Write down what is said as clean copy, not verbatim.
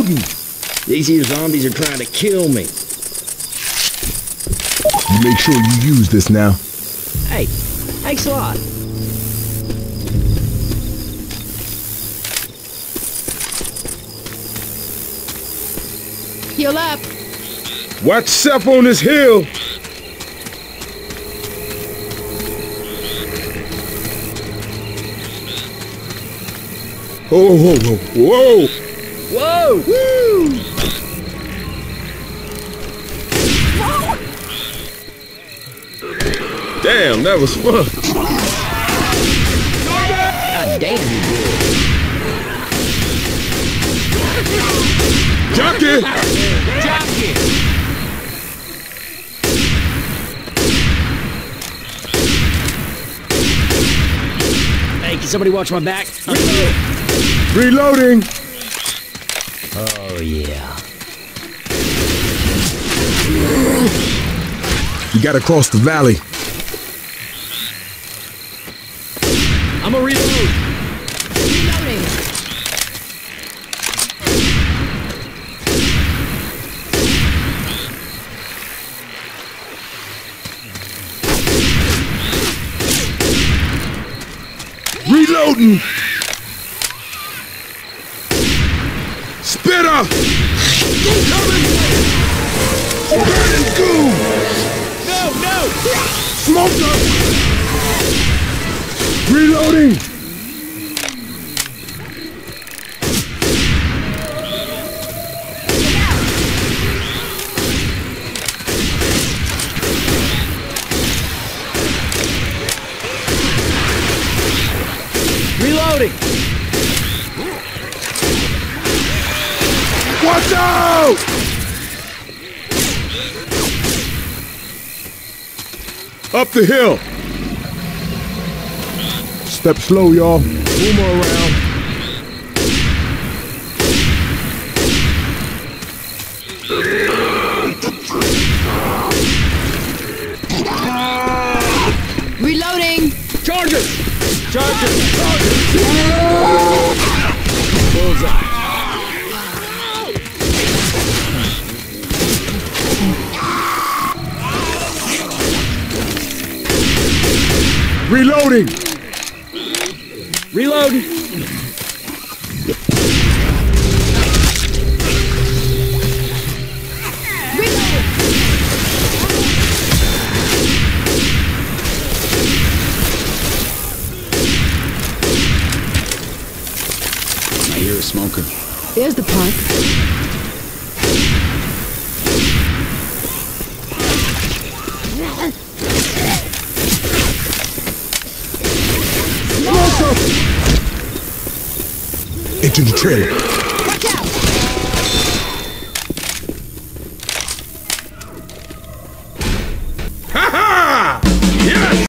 loading. These here zombies are trying to kill me. You make sure you use this now. Hey, thanks a lot. Heal up. What's up on this hill? Whoa, whoa, whoa, whoa! Whoa! Woo! Damn, that was fun! God damn you good! Junkie! Junkie! Hey, can somebody watch my back? Reloading! Oh, yeah. You gotta cross the valley. I'm gonna reload. Reloading. Reloading! Spitter! Burning goo! No, no! Smoke up! Reloading! Reloading! Watch out! Up the hill. Step slow, y'all. Move around. Reloading. Charger. Charger. Charger. Bullseye. Reloading! Reload! I hear a smoker. There's the park. Into the trailer. Watch out!